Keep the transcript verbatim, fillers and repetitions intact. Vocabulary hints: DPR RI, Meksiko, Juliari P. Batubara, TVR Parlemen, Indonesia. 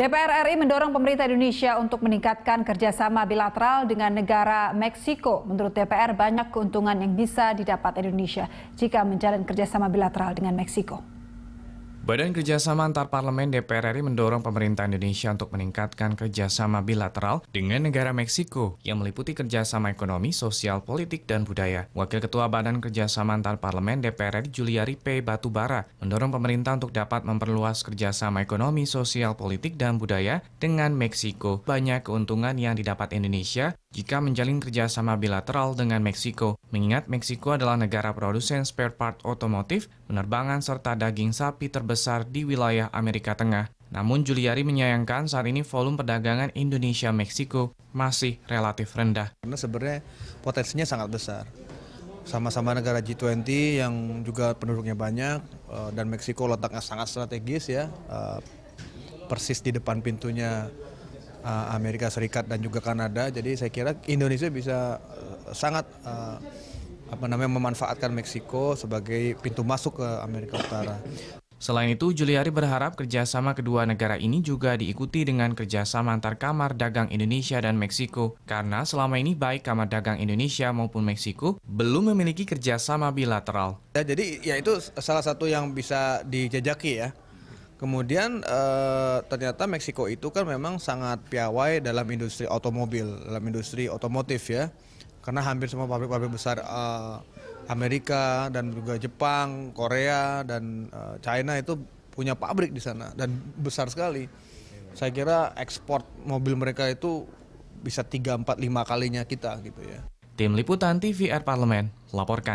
D P R R I mendorong pemerintah Indonesia untuk meningkatkan kerjasama bilateral dengan negara Meksiko. Menurut D P R, banyak keuntungan yang bisa didapat Indonesia jika menjalin kerjasama bilateral dengan Meksiko. Badan Kerjasama Antar Parlemen D P R R I mendorong pemerintah Indonesia untuk meningkatkan kerjasama bilateral dengan negara Meksiko yang meliputi kerjasama ekonomi, sosial, politik, dan budaya. Wakil Ketua Badan Kerjasama Antar Parlemen D P R R I Juliari P. Batubara mendorong pemerintah untuk dapat memperluas kerjasama ekonomi, sosial, politik, dan budaya dengan Meksiko. Banyak keuntungan yang didapat Indonesia jika menjalin kerjasama bilateral dengan Meksiko, mengingat Meksiko adalah negara produsen spare part otomotif, penerbangan, serta daging sapi terbesar di wilayah Amerika Tengah. Namun Juliari menyayangkan saat ini volume perdagangan Indonesia-Meksiko masih relatif rendah. Karena sebenarnya potensinya sangat besar. Sama-sama negara G dua puluh yang juga penduduknya banyak, dan Meksiko letaknya sangat strategis ya, persis di depan pintunya Amerika Serikat dan juga Kanada, jadi saya kira Indonesia bisa sangat uh, apa namanya memanfaatkan Meksiko sebagai pintu masuk ke Amerika Utara. Selain itu, Juliari berharap kerjasama kedua negara ini juga diikuti dengan kerjasama antar Kamar Dagang Indonesia dan Meksiko, karena selama ini baik Kamar Dagang Indonesia maupun Meksiko belum memiliki kerjasama bilateral. Ya, jadi ya itu salah satu yang bisa dijajaki ya. Kemudian eh, ternyata Meksiko itu kan memang sangat piawai dalam industri otomobil, dalam industri otomotif ya. Karena hampir semua pabrik-pabrik besar eh, Amerika dan juga Jepang, Korea dan eh, China itu punya pabrik di sana dan besar sekali. Saya kira ekspor mobil mereka itu bisa tiga, empat, lima kalinya kita gitu ya. Tim Liputan T V R Parlemen melaporkan.